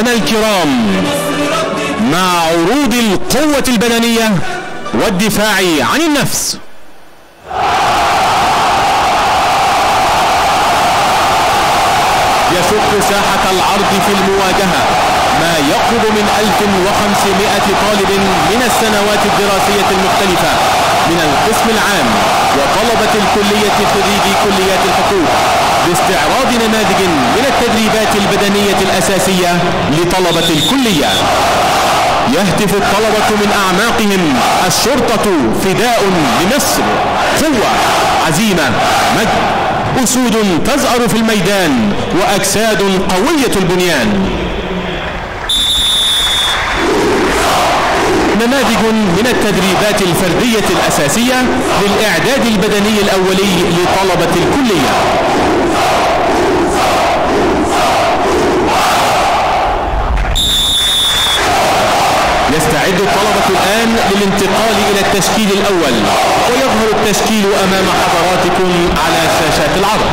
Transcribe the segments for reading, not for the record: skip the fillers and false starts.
ضيوفنا الكرام مع عروض القوة البدنية والدفاع عن النفس. يشق ساحة العرض في المواجهة ما يقرب من 1500 طالب من السنوات الدراسية المختلفة من القسم العام وطلبة الكلية خريجي كليات الحقوق، باستعراض نماذج من التدريبات البدنية الأساسية لطلبة الكلية. يهتف الطلبة من أعماقهم: الشرطة فداء لمصر، قوة، عزيمة، مجد، أسود تزأر في الميدان وأجساد قوية البنيان. نماذج من التدريبات الفردية الأساسية للإعداد البدني الأولي لطلبة الكلية. يستعد الطلبة الآن للانتقال إلى التشكيل الأول، ويظهر التشكيل أمام حضراتكم على شاشات العرض.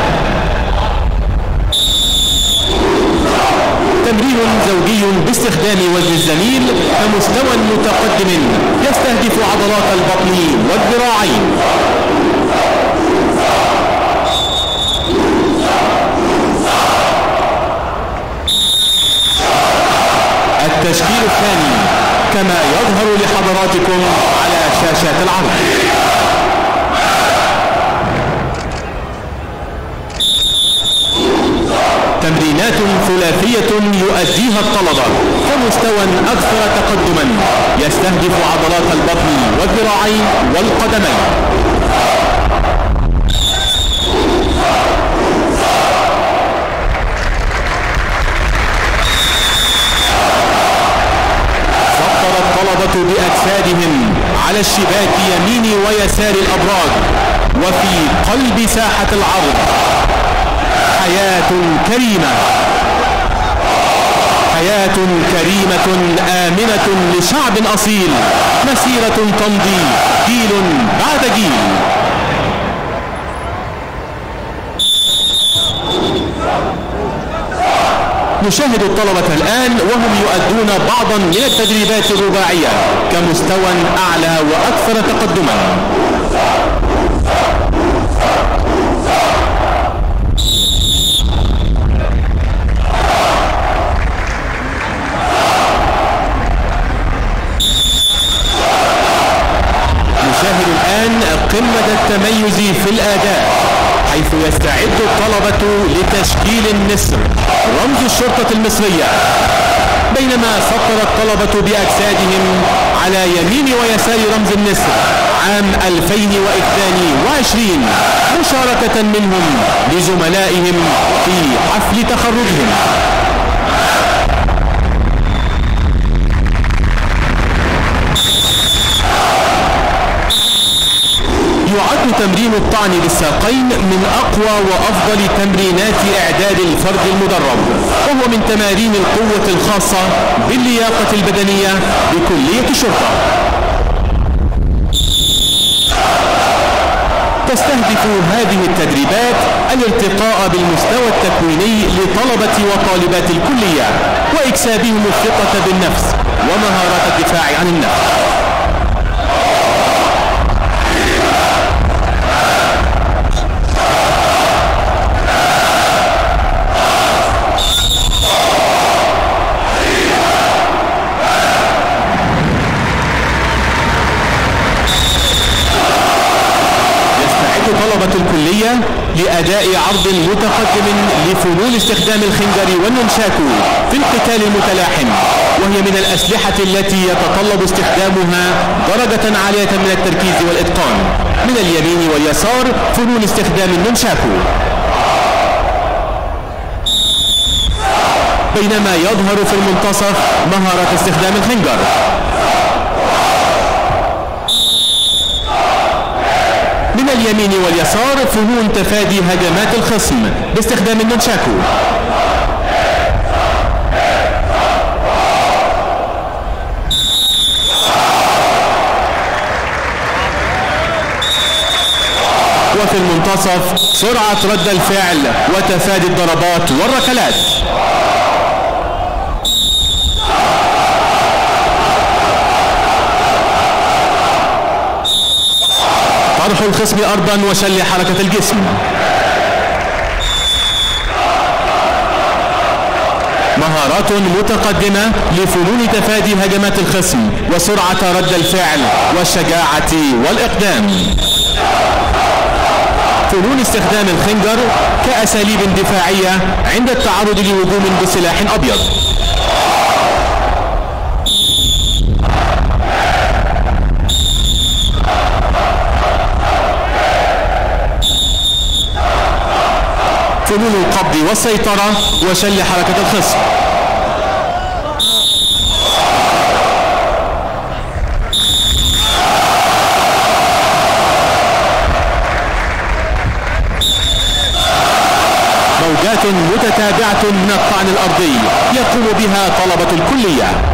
تمرين زوجي باستخدام وزن الزميل كمستوى متقدم يستهدف عضلات البطن والذراعين. التشكيل الثاني كما يظهر لحضراتكم على شاشات العرض. تمرينات ثلاثية يؤديها الطلبة كمستوى أكثر تقدما يستهدف عضلات البطن والذراعين والقدمين. بأجسادهم على الشباك يمين ويسار الأبراج، وفي قلب ساحة العرض حياة كريمة، حياة كريمة آمنة لشعب أصيل، مسيرة تمضي جيل بعد جيل. نشاهد الطلبة الآن وهم يؤدون بعضا من التدريبات الرباعية كمستوى أعلى وأكثر تقدما. نشاهد الآن قمة التميز في الأداء، حيث يستعد الطلبة لتشكيل النسر رمز الشرطة المصرية، بينما سطر الطلبة بأجسادهم على يمين ويسار رمز النسر عام 2022 مشاركة منهم لزملائهم في حفل تخرجهم. يعد تمرين الطعن بالساقين من أقوى وأفضل تمرينات إعداد الفرد المدرب، وهو من تمارين القوة الخاصة باللياقة البدنية بكلية الشرطة. تستهدف هذه التدريبات الارتقاء بالمستوى التكويني لطلبة وطالبات الكلية وإكسابهم الثقة بالنفس ومهارات الدفاع عن النفس. الكلية لأداء عرض متقدم لفنون استخدام الخنجر والننشاكو في القتال المتلاحم، وهي من الأسلحة التي يتطلب استخدامها درجة عالية من التركيز والإتقان. من اليمين واليسار فنون استخدام الننشاكو، بينما يظهر في المنتصف مهارة استخدام الخنجر. من اليمين واليسار فنون تفادي هجمات الخصم باستخدام النونشاكو. وفي المنتصف سرعة رد الفعل وتفادي الضربات والركلات. طرح الخصم أرضا وشل حركة الجسم. مهارات متقدمة لفنون تفادي هجمات الخصم وسرعة رد الفعل والشجاعة والإقدام. فنون استخدام الخنجر كأساليب دفاعية عند التعرض لهجوم بسلاح أبيض. فنون القبض والسيطرة وشل حركة الخصم. موجات متتابعة من الطعن الأرضي يقوم بها طلبة الكلية.